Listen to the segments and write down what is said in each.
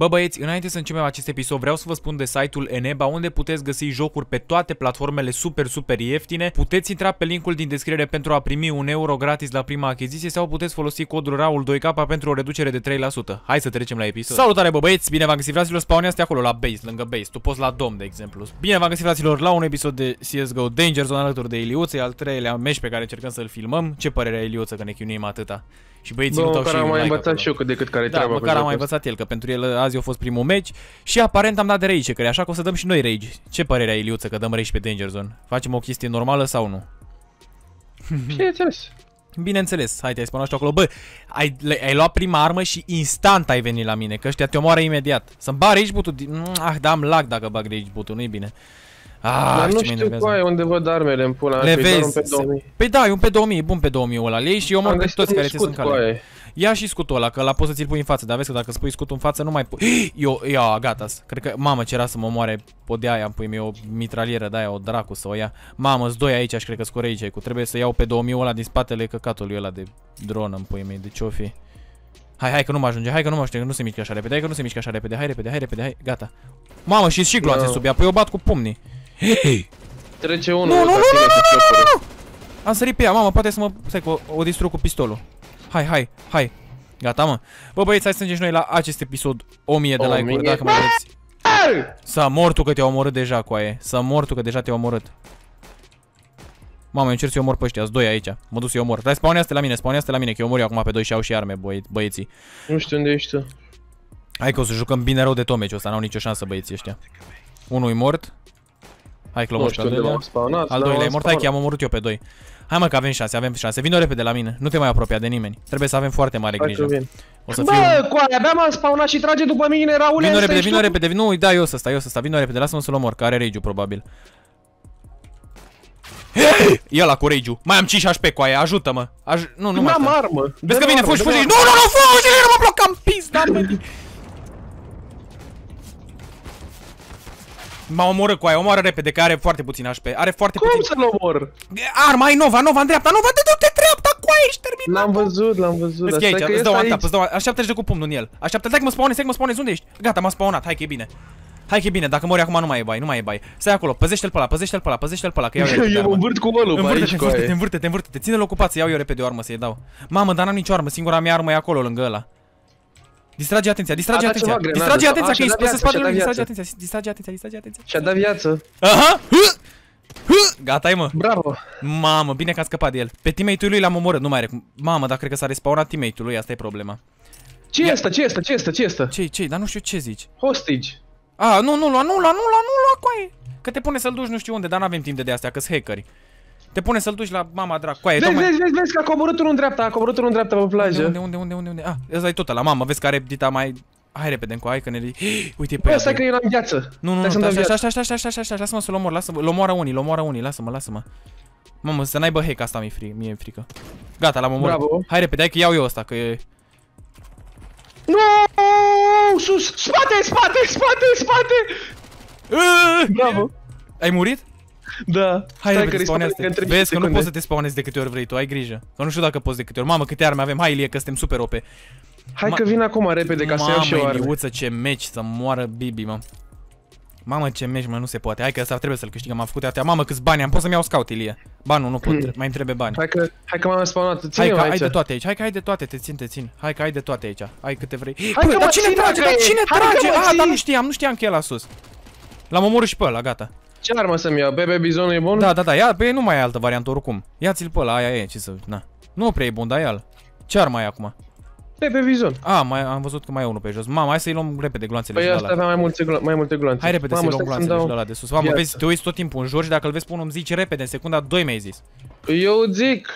Bă băieți, înainte să începem acest episod, vreau să vă spun de site-ul Eneba, unde puteți găsi jocuri pe toate platformele super ieftine. Puteți intra pe linkul din descriere pentru a primi €1 gratis la prima achiziție sau puteți folosi codul raul2k pentru o reducere de 3%. Hai să trecem la episod. Salutare bă băieți, bine v-am găsit fraților, spawneați acolo la base, lângă base, tu poți la dom de exemplu. Bine v-am găsit fraților la un episod de CSGO Dangers alături de Iliuță, al treilea meci pe care încercăm să-l filmăm. Ce părere ai Iliuță că ne chinuim atâta? Și băieții nu tau și mai învățat și eu cât de cât care treaba. Măcar am mai învățat el, că pentru el azi a fost primul meci și aparent am dat de rage, că așa că o să dăm și noi rage. Ce părere ai Iliuță că dăm rage pe Danger Zone? Facem o chestie normală sau nu? Bineînțeles. Bineînțeles. Hai, te-ai spănat acolo. Bă, ai luat prima armă și instant ai venit la mine, că ăștia te omoară imediat. Să-mi bag rage butul. Ah, da, am lag dacă bag rage butul, nu-i bine. Ah, dar nu știu cu aia unde văd armele în pula. Le vezi? Păi da, e un P2000, bun P2000 ăla. Le iei și eu mă găsit toți care ți sunt cale. Ia și scutul ăla, că la poți să ți-l pui în față. Dar vezi că dacă spui scutul în față nu mai pui. Ia, gata. Cred că, mamă, ce era să mă moare o de aia. Îmi pui mie o mitralieră de aia, o dracu să o ia. Mamă, îți doi aici, aș cred că scură aici. Trebuie să iau P2000 ăla din spatele căcatului ăla de dronă, îmi pui mie. De ce o fi? Hai că nu mă ajunge, hai că nu mă ajunge, nu se mișcă așa repede, hai că nu se mișcă așa repede, hai repede, hai, gata. Mamă, și gloanțe sub ea, păi o bat cu pumnii. Hei! Trece unul. Nu! Am sărit pe ea, mamă, poate să mă... Stai, o distrug cu pistolul. Hai. Gata, mă. Bă, băieți, hai să ajungem și noi la acest episod 1000 de like-uri, dacă mă vedeți. S-a mor tu că te-a omorât deja, coaie. S-a mor tu că deja te-a omorât. Mamă, eu încerc să-i omor pe ăștia, doi aici. Mă duc să-i omor. Dar spawnează-te la mine, că eu omor eu acum pe doi și au și arme, băieții. Nu știu unde ești tu. Hai că o să jucăm bine rău de tot meciul ăsta, n-au nicio șansă băieții ăștia. Unul e mort. Hai că l-am omorât al doilea. Al doilea e mort, hai că i-am omorât eu pe doi. Hai mă că avem șanse, Vino repede la mine, nu te mai apropia de nimeni. Trebuie să avem foarte mare grijă. O să fiu... Bă, coaie, abia m-am spawnat și trage după mine, Raul. Vino repede, nu, da, eu să stau, vino repede, lasă-mă să-l omor, că are rage-ul probabil. Ia la cu rage-ul. Mai am 5 HP cu aia, ajută-mă. Nu mai am armă. Vezi că vine, fugi. Nu, fugi, nu mă blocam, pizda, mă. M-a omorât cu aia, omoară repede, că are foarte puțin HP. Are foarte puțin. Cum să-l omor? Arma, ai Nova în dreapta, Nova, du-te dreapta, cu aia ești terminat. L-am văzut. Vezi că aici, îți dau antap, așteaptă-te cu pumnul în el. Așteaptă-te, stai că mă spawnezi, unde ești? Gata, m-a spawnat, hai că e bine. Hai că e bine, dacă mori acum nu mai e bai. Stai acolo, păzește-l pe ăla, că iau eu. Eu mă învârt cu ăla, învârte-te, ține-l ocupat, să iau eu repede o armă să-i dau. Mamă, dar n-am nicio armă, singura mea armă e acolo lângă ăla. Distrage atenția, că e să spatele lui, distrage atenția. Și-a dat viață. Aha! Gata-i, mă. Bravo. Mamă, bine că a scăpat de el. Pe teammate-ul lui l-am omorât, nu mai are cum. Mamă, dar cred că s-a respawnat teammate-ul lui, asta e problema. Ce e asta? Ce? Dar nu știu ce zici. Hostage. A, nu lua, coaie. Că te pune să-l duci nu știu unde, dar n-avem timp de astea, că-s hackeri. Te pune să-l duci la mama dracu. Vezi că a coborât unul în dreapta, pe plajă. Unde? Ah, ăsta e tot la mama, vezi că are dita mai... Hai repede încă, hai că ne... Uite pe ea. Asta că e la viață. Nu, așa, lasă-mă să-l omor, l-omoară unii, lasă-mă. Mamă, să n-aibă hack asta, mi-e frică. Gata, l-am omorat. Hai repede, hai că iau eu ăsta, că e... Nu, sus, spate! Bravo. Ai murit? Da. Hai repede, spawnează-te. Vezi că nu poți să te spawnezi de câte ori vrei tu, ai grijă. Că nu știu dacă poți de câte ori. Mamă, câte arme avem. Hai, Ilie, că suntem super OP. Hai că vin acum repede ca să iau și eu arme. Mamă, Iliuță, ce meci, să moară Bibi, mă. Mamă, ce meci, mă, nu se poate. Hai că asta trebuie să-l câștigăm. Am făcut atâtea. Mamă, câți bani am. Pot să-mi iau scout, Ilie. Banul nu pot. Mai îmi trebuie bani. Hai că m-am spawnat. Hai de toate aici. Te țin. Hai de toate aici. Hai câte vrei. Dar cine trage? Ah, dar nu știam că e la sus. L-am omorât și pe ăla, gata. Ce armă să-mi iau? PP-Bizon e bun? Da, ia, pe nu mai e altă variantă oricum. Ia-ți-l pe ăla, aia e, ce să... Na. Nu prea e bun, dar ia-l. Ce armă ai acum? PP-Bizon. A, mai am văzut că mai e unul pe jos. Mamă, hai să-i luăm repede gloanțele și de ăla. Păi asta avea mai multe gloanțe. Hai repede să-i luăm gloanțele și de ăla de sus. Mamă, vezi, te uiți tot timpul în jur și dacă îl vezi pe unul îmi zici repede, în secunda 2 mi-ai zis. Eu zic...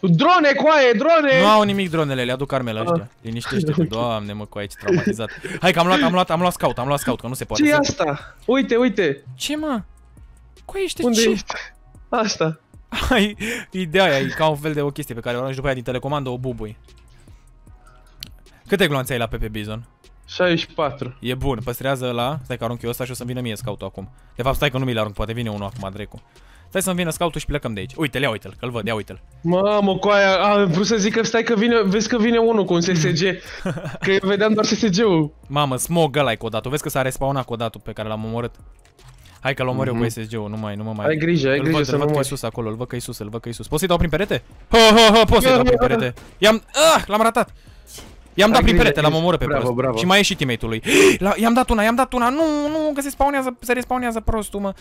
Drone, coaie, drone! Nu au nimic dronele, le aduc armele ăștia. Liniștește-te, doamne mă, coaie, ce traumatizat. Hai că am luat scout, că nu se poate. Ce e asta? Uite. Ce, mă? Coaie, ești unde ce? Ești? Asta. Ai, ideea aia, e ca un fel de o chestie pe care o arunci după aia din telecomandă, o bubui. Câte gloanțe ai la PP-Bizon? 64. E bun, păstrează la... Stai că arunc eu ăsta și o să-mi vină mie scout-ul acum. De fapt, stai că nu mi-l arunc, poate vine unul acum, drecu. Stai să-mi vină scout-ul și plecăm de aici. Uite-l, ia uite-l, că-l văd, ia uite-l. Mamă, coaia, am vrut să zic că stai că vine, vezi că vine unul cu un SSG. Că eu vedeam doar SSG-ul. Mamă, smoke ăla-i codatul, vezi că s-a respawnat codatul pe care l-am omorât. Hai că l-am omorât eu cu SSG-ul, nu mai. Ai grijă, ai grijă să nu mori. Îl văd că-i sus acolo, îl văd că-i sus, îl văd că-i sus. Poți să-i dau prin perete? Poți să-i dau prin perete. I-am, l-am ratat. I-am dat prin perete, l-am omorât pe prost. Și mai e și teammate-ul lui. I-am dat una. Nu, că se respawnează prostul, mă.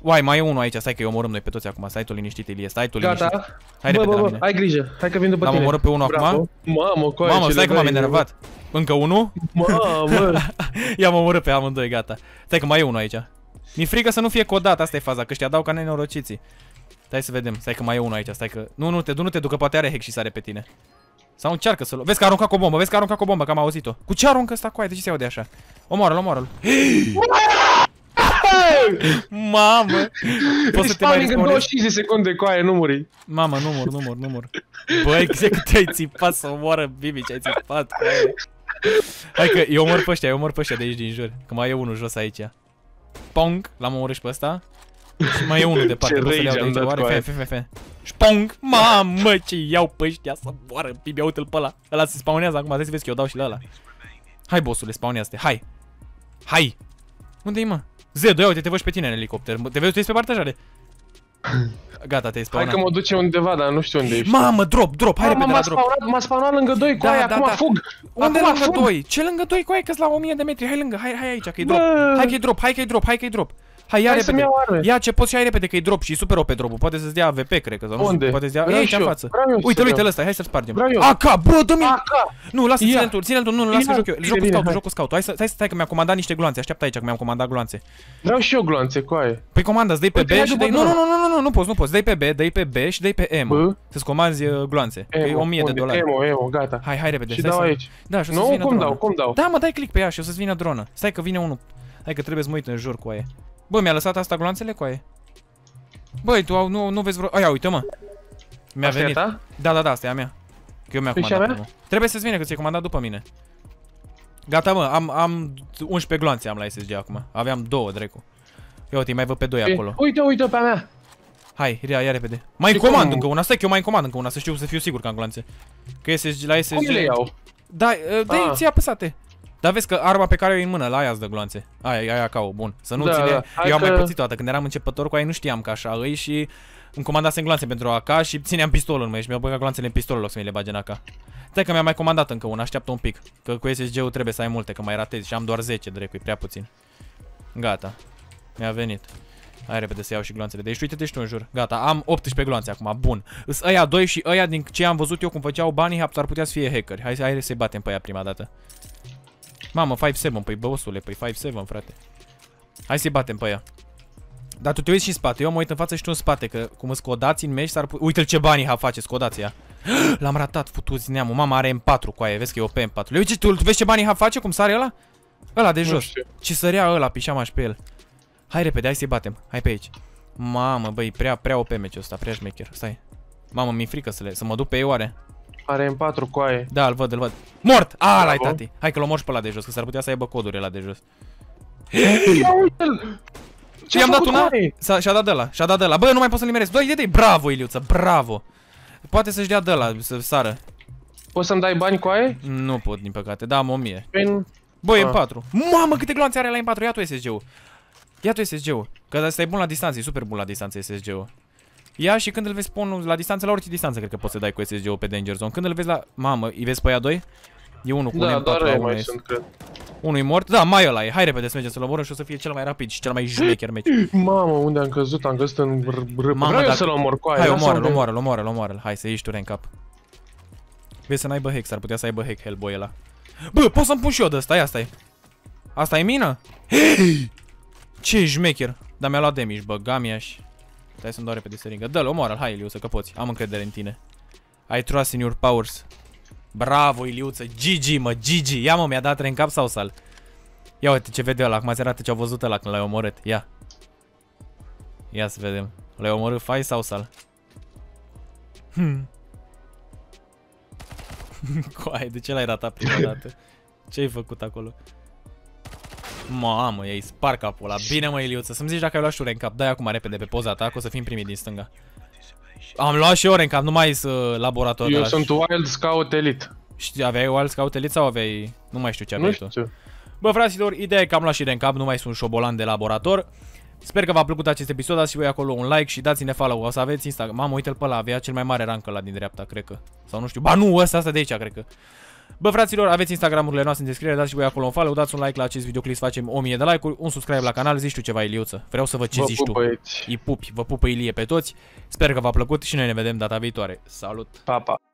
Uai, mai e unul aici, stai că îi omorâm noi pe toți acum. Stai tu liniștit, Ilie, stai tu liniștit. Gata. Hai repede la mine. Ai grijă. Hai că vin după tine. L-am omorât pe unul acum. Mamă, coaie. Mamă, stai că m-am enervat. Încă unul? Mamă. I-am omorât pe amândoi, gata. Stai că mai e unul aici. Mi-e frică să nu fie codat, asta e faza, că ăștia dau ca nenorociții. Stai să vedem. Stai că mai e unul aici, stai că nu te ducă, poate are hack și sare pe tine. Sau încearcă să-l... Vezi că arunca cu o bombă, că am auzit-o. Cu ce aruncă ăsta cu aia? De ce se iau așa? Omoară-l. Mamă! Poți să te mai în 25 secunde cu aia, nu muri. Mamă, nu mor. Băi, cât te-ai țipat să omoară, Bibi, ce-ai țipat. Hai că eu omor pe ăștia, de aici din jur. Că mai e unul jos aici. Pong, l-am omorât și pe ăsta. Și mai e unul departe, pot să le iau de aici, oare? Fe. Spong! Mamă, ce iau pe ăștia să moară, Bibi, uite-l pe ăla. Ăla se spawnează acum, trebuie să vezi că eu dau și la ăla. Hai, bossule, spawnează-te, hai! Unde-i, mă? Z2, uite, te văd și pe tine în elicopter, te vezi, tu ești pe partajare. Gata, te-ai spawnat. Hai că mă duce undeva, dar nu știu unde ești. Mamă, drop, hai repede la drop. M-a spawnat lângă 2 cu aia, acum fug. Unde lângă 2? Ce lângă 2 cu aia, că-s la 1000 de metri, hai lângă, hai aici, că-i drop. Hai că-i drop. Hai, ia repede. Ia ce poți și ai repede, că-i drop și super OP drop-ul. Poate să-ți dea AVP, cred că, sau nu știu, poate să-ți dea... Ei, aici, în față. Uite-l ăsta, hai să-l spargem. AK, bro, dă-mi... Nu, lasă, ține-l tu, nu, lasă că joc eu. Joc cu scout-ul. Stai că mi-a comandat niște gloanțe, așteaptă aici că mi-am comandat gloanțe. Vreau și eu gloanțe, coaie. Păi comandați, dai pe B și dai... Nu, nu poți. Dai pe B, dai pe B și dai pe M. Să-ți comanzi gloanțe. Că e $1000. Emo, gata. Hai repede, stai. Da, și o să cum dau? Da, mă, dai click pe ea și o să-ți vină dronă. Stai că vine unul. Hai că trebuie să mă uit în jur cu aia. Bă, mi-a lăsat asta gloanțele cu aia. Băi, tu nu vezi vreo... Aia, uite, mă. Mi-a venit. Da, asta e a mea. Că eu mi-am comandat. Trebuie să-ți vină, că ți-ai comandat după mine. Gata, mă, am 11 gloanțe am la SSG acum. Aveam 2, dracu. Ia uite, mai văd pe 2 acolo. Uite pe a mea. Hai, ia repede. Mai comand încă una, stai că eu mai comand încă una, să știu, să fiu sigur că am gloanțe. Că SSG, la SSG... Cum le iau? Da, ți-i apăsate. Dar vezi că arma pe care o ai în mână, la aia îți dă gloanțe. Aia ca o, bun. Să nu ține... Eu am mai pățit toată, când eram începător cu aia nu știam că așa îi și... Îmi comandasem gloanțe pentru AK și țineam pistolul în mâine și mi-au băgat gloanțele în pistol în loc să mi le bage în AK. Stai că mi-am mai comandat încă una, așteaptă un pic. Că cu SSG-ul trebuie să ai multe, că mai ratezi și am doar 10, dracu, e prea puțin. Gata. Mi-a venit. Hai repede să iau și gloanțele de aici, uite-te și tu în jur. Gata, am 18 gloanțe acum, bun. Îs aia 2 și aia din ce am văzut eu cum făceau banii, ar putea să fie hackeri. Hai să-i batem pe aia prima dată. Mamă, 5-7, păi băosule, păi 5-7, frate. Hai să-i batem pe ea. Dar tu te uiți și în spate, eu mă uit în față și tu în spate, că cum îți codați în meci s-ar putea... Uite-l ce banii face, scodați ea. L-am ratat, futuți neamul, mama are M4 cu aia, vezi că e OP M4. Uite, tu vezi ce banii face, cum sare ăla? Ăla de jos. Ce sărea ăla, pișam aș pe el. Hai repede, hai să-i batem, hai pe aici. Mamă, băi, prea OP meciul ăsta, prea șmecher, stai. Mamă, mi-e frică să mă duc pe ei oare. Are M4 coaie. Da, îl văd. Mort! Ala-i, tati. Hai că l-o mor și pe ăla de jos, că s-ar putea să aibă coduri ăla de jos. I-am dat una? Și-a dat ăla. Bă, nu mai pot să-l nimeresc. Dă-i, bravo, Iliuță, bravo. Poate să-și dea de ăla, să sară. Poți să-mi dai bani coaie? Nu pot, din păcate, da, am 1000. Bă, M4. Mamă, câte gloanțe are la M4, ia tu SSG-ul. Că ăsta e bun la distanță, e super bun la distanță SSG-ul. Ia și când îl vezi pun la distanță, la orice distanță cred că poți să dai cu SSG-ul pe Danger Zone. Când îl vezi la... Mamă, îi vezi pe aia 2? E unul cu un M4 la unul. Unul e mort? Da, mai ăla e. Hai repede să mergem să-l omorăm și o să fie cel mai rapid și cel mai șmecher meci. Mamă, unde am căzut? Am căzut în... Vreau eu să-l omor cu aia. Hai, omoară-l. Hai să ieși tu în cap. Vezi să n-aibă hack, s-ar putea să aibă hack Hellboy ăla. Bă, pot să-mi pun și eu de ăsta, asta e mina? Ce șmecher. Dar mi-a luat damage, bă, gamiaș. Stai să-mi dau repede seringă. Dă-l, omoară-l, hai Iliuță, că poți. Am încredere în tine. I trust in your powers. Bravo, Iliuță, GG, mă, GG. Ia, mă, mi-a dat în cap sau sal? Ia uite ce vede ăla, acum se arată ce-a văzut ăla când l-ai omorât. Ia să vedem. L-ai omorât fai sau sal? Coai, de ce l-ai ratat prima dată? Ce-ai făcut acolo? Mamă, ei sparg capul ăla. Bine mă, Iliuță, să-mi zici dacă ai luat și rank up. Dai acum repede pe poza ta, că o să fim primit din stânga. Am luat și eu rank up, nu mai sunt laborator. Eu sunt Wild Scout Elite. Știi, aveai Wild Scout Elite sau aveai... Nu mai știu ce aveai tu. Bă, fraților, ideea e că am luat și rank up, nu mai sunt șobolan de laborator. Sper că v-a plăcut acest episod, dați și voi acolo un like și dați-ne follow. O să aveți Instagram. Mamă, uite-l pe ăla, avea cel mai mare rank ăla din dreapta, cred că. Sau nu știu. Ba nu, asta de aici, cred că. Bă, fraților, aveți Instagram-urile noastre în descriere, dați și voi acolo un follow, dați un like la acest videoclip, facem 1000 de like-uri, un subscribe la canal, zici tu ceva, Iliuță. Vreau să văd ce zici tu. Îi pupi, vă pupă Ilie pe toți. Sper că v-a plăcut și noi ne vedem data viitoare. Salut. Pa, pa.